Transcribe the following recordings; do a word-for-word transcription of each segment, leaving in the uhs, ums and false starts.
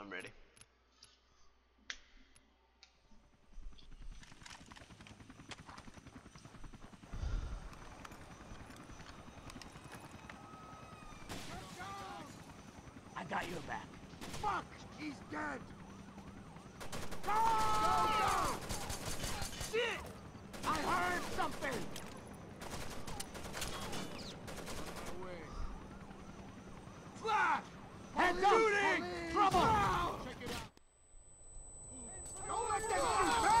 I'm ready. I got your back. Fuck! He's dead! Go! Go, go! Shit! I heard something! Flash! Heads up! Trouble! Wow. Check it out. Don't let them shoot back!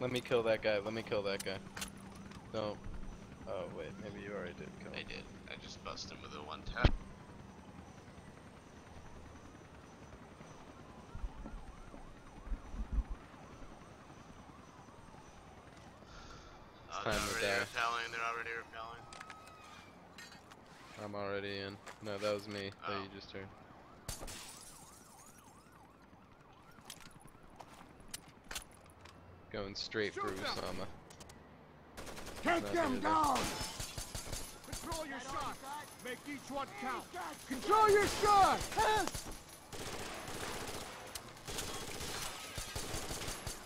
Let me kill that guy, let me kill that guy. No. Oh wait, maybe you already did kill him. I did. I just busted him with a one tap. Oh, they're already repelling, they're already repelling. I'm already in. No, that was me that oh. you just turned. Going straight Shoot through Sama. Take Not them down! Control your shot! Make each one count! Control your shot! Huh?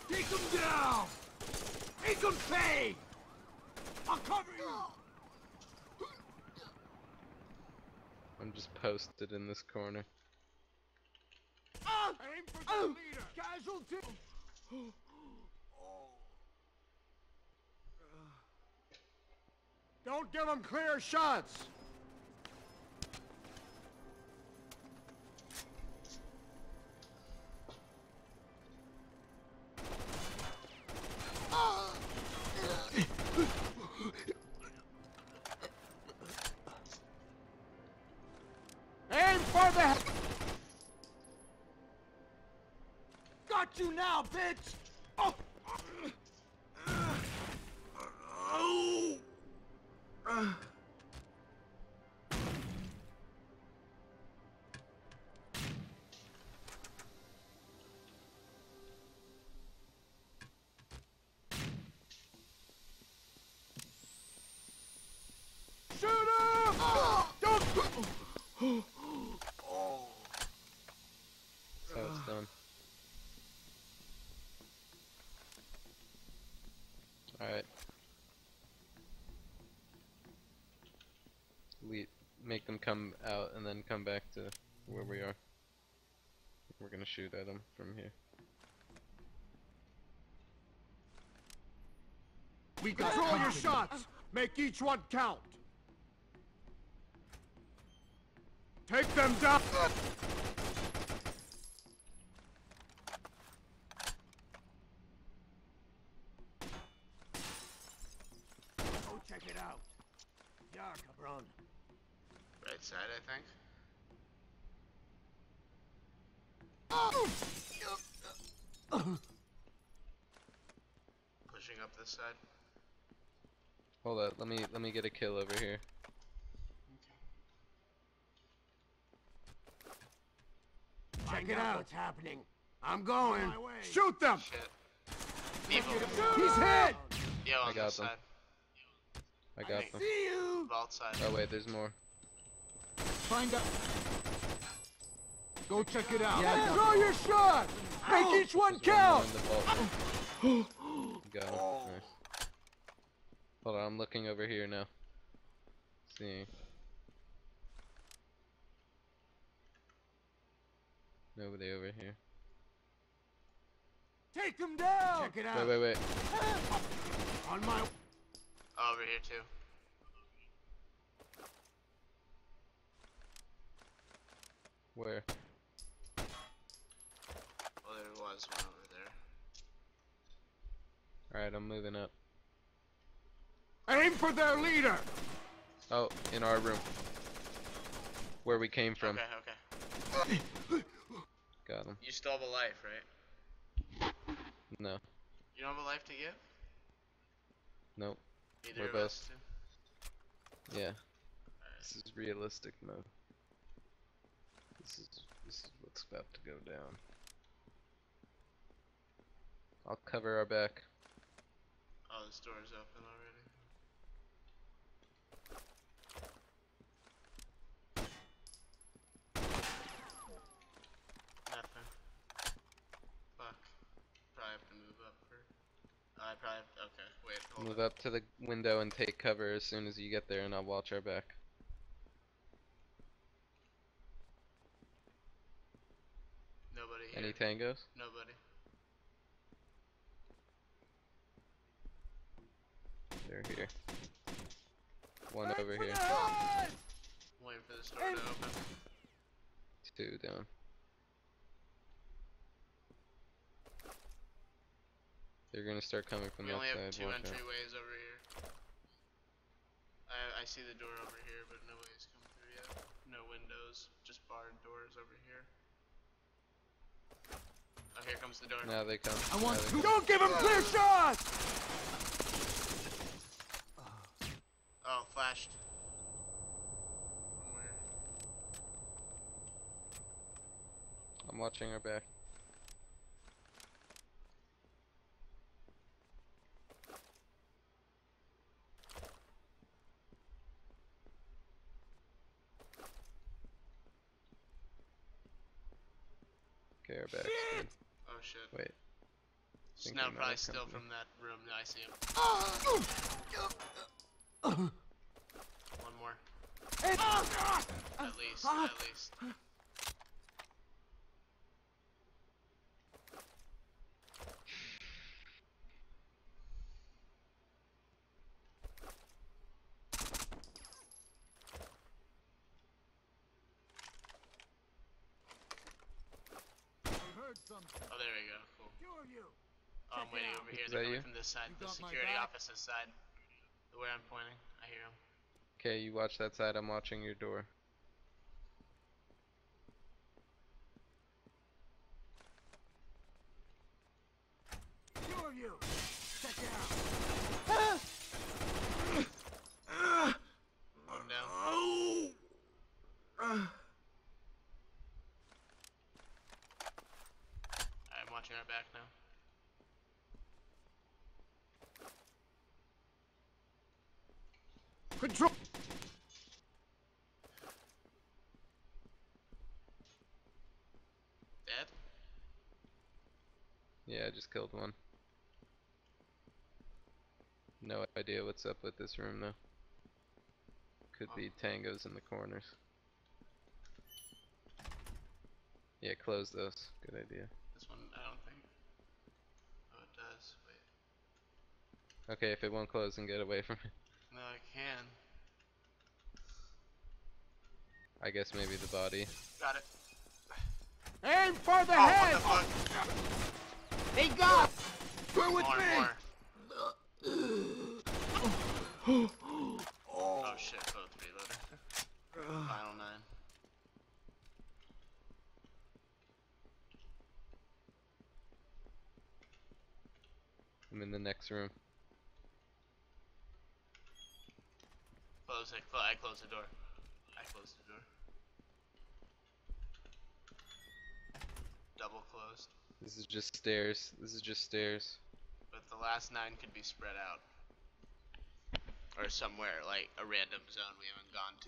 Take them down! Make them pay! I'll cover you! I'm just posted in this corner. Uh, Aim for the uh, leader! Casualty! Don't give them clear shots! Aim for the... Got you now, bitch! Oh! Alright. We make them come out and then come back to where we are. We're gonna shoot at them from here. We control your shots! Make each one count! Take them down! Check it out. Yeah, cabron. Right side, I think. Oh. Pushing up this side. Hold up, let me let me get a kill over here. Okay. Check it out. What's happening? I'm going. Shoot them. Shit. People. He's hit. Yeah, on I got this them. Side. I got I them. See you. Vault side. Oh wait, there's more. Find out. Go check it out. Yeah, throw your shot. Make oh. each one there's count. One oh. Got him. Nice. Hold on, I'm looking over here now. Let's see. Nobody over here. Take them down. Check it out. Wait, wait, wait. On my. Oh, over here too. Where? Well, there was one over there. Alright, I'm moving up. Aim for their leader! Oh, in our room. Where we came from. Okay, okay. Got him. You still have a life, right? No. You don't have a life to give? Nope. Either we're both. Yeah. Right. This is realistic mode. This is this is what's about to go down. I'll cover our back. Oh, this door's open already. Nothing. Fuck. Probably have to move up for. I probably have to, okay. Wait. Hold move up. up to the window and take cover as soon as you get there, and I'll watch our back. Nobody here. Any tangos? Nobody. They're here. One right over here. Waiting for this door to open. Two down. They're gonna start coming from the outside. We only have two watch entryways out. Over here. I I see the door over here, but nobody's come through yet. No windows, just barred doors over here. Oh, here comes the door. Now they come. I want to. Don't give him clear shots. Oh, flashed. From where? I'm watching her back. Okay, her back. Oh shit. Wait. Snow probably still from that room. No, I see him. Oh. One more. At least, at least. Oh, there we go. Cool. Oh, I'm waiting over here. They're coming from this side, the security office's side. Where I'm pointing, I hear him. Okay, you watch that side, I'm watching your door. Two of you! Check it out! One down. I'm watching our back now. Control. Dead? Yeah, I just killed one. No idea what's up with this room though. Could oh. be tangos in the corners. Yeah, close those. Good idea. This one, I don't think. Oh, it does. Wait. Okay, if it won't close, then get away from it. No, I can. I guess maybe the body. Got it. Aim for the oh, head! What the fuck? They got! Go with me! Oh shit, both reloaded. Final nine. I'm in the next room. Close, I, cl I close the door. I close the door. Double closed. This is just stairs. This is just stairs. But the last nine could be spread out. Or somewhere, like a random zone we haven't gone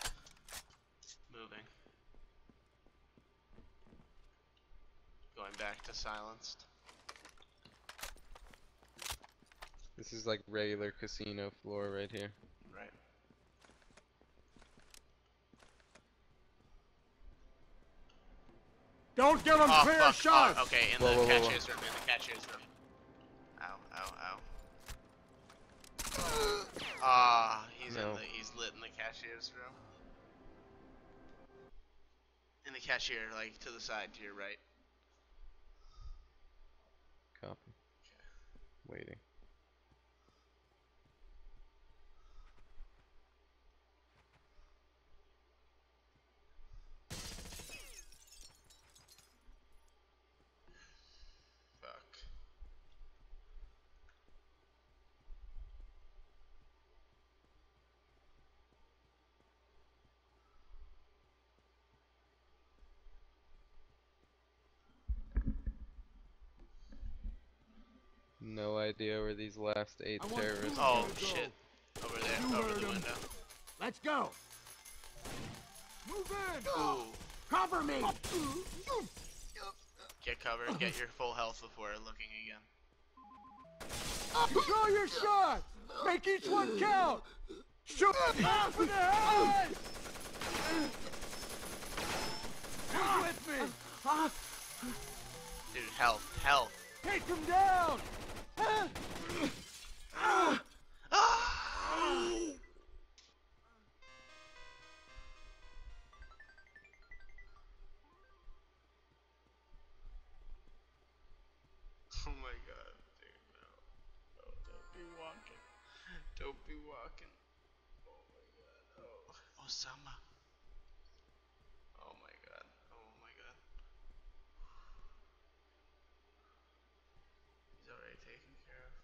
to yet. Moving. Going back to silenced. This is like regular casino floor right here. Right. Don't give him oh, clear fuck. shots! Oh, okay, in whoa, the whoa, cashier's whoa. room, in the cashier's room. Ow, ow, ow. Ah, oh, he's no. in the he's lit in the cashier's room. In the cashier, like to the side to your right. Copy. Okay. Waiting. no idea where these last eight terrorists are. Oh shit. Over there, you over the window. Let's go! Move in! Ooh. Cover me! Get covered, get your full health before looking again. You draw your shot! Make each one count! Shoot half in the head! Come with me! Dude, health, health. Take him down! Oh my god, dude, no. No, don't be walking. Don't be walking. Oh my god, oh. Osama. Oh my god, oh my god. He's already taken care of.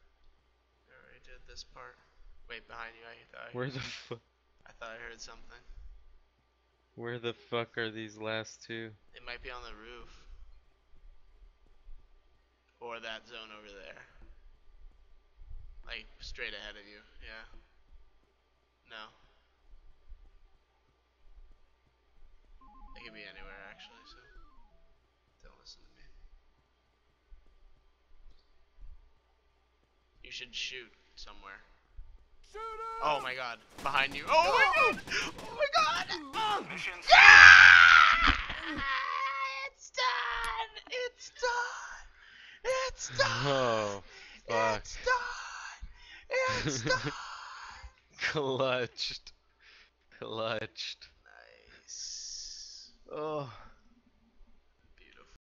I already did this part. Wait, behind you, I thought I heard. Where the fuck? I thought I heard something. Where the fuck are these last two? They might be on the roof. Or that zone over there. Like, straight ahead of you, yeah. No. They could be anywhere, actually, so don't listen to me. You should shoot somewhere. Shoot him! Oh my god, behind you. Oh my god! Oh my god! Oh! Yeah! It's done! It's done! It's done! Oh, fuck. It's done! It's done! Clutched. Clutched. Nice. Oh.